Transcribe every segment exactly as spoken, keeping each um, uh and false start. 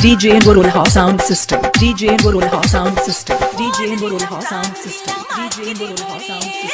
DJ Gurulha sound system DJ Gurulha sound system DJ Gurulha sound system DJ Gurulha sound system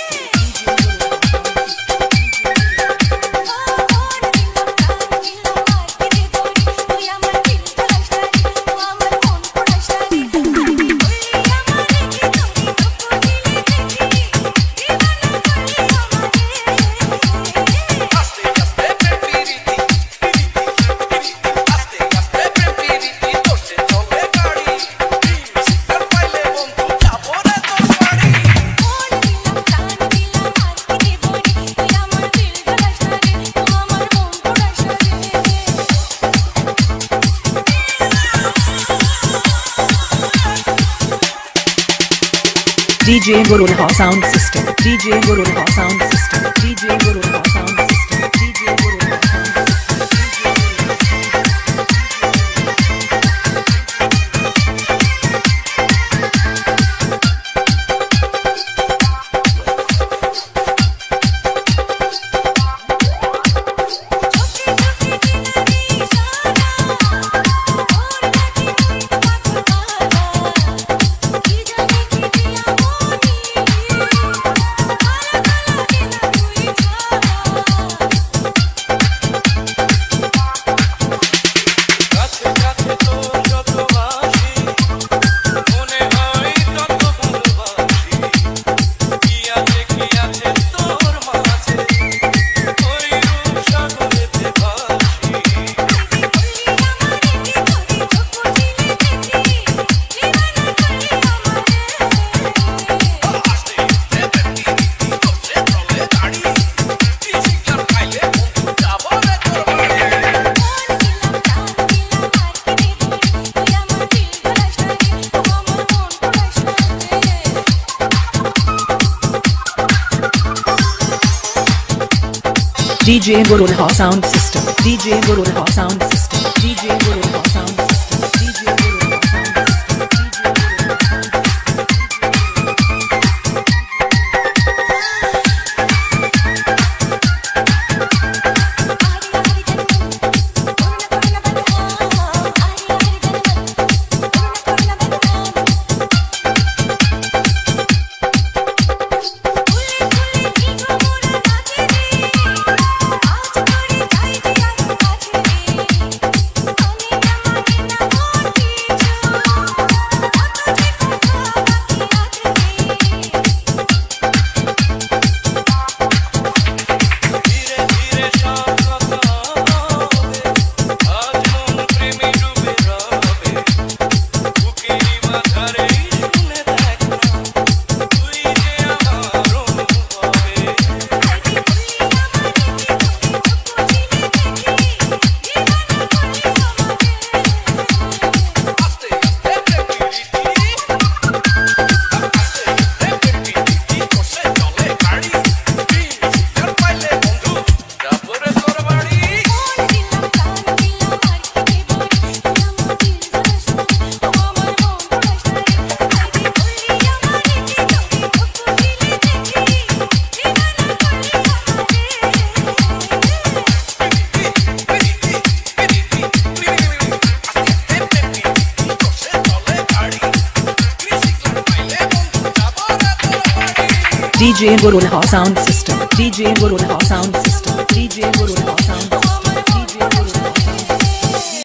DJ Gurulha sound system DJ Gurulha sound system DJ Gurulha sound system DJ Gurulha sound system DJ Gurulha sound system DJ Gurulha sound system DJ Gurulha sound system DJ Gurulha sound system DJ Gurulha sound system DJ Gurulha sound system DJ Gurulha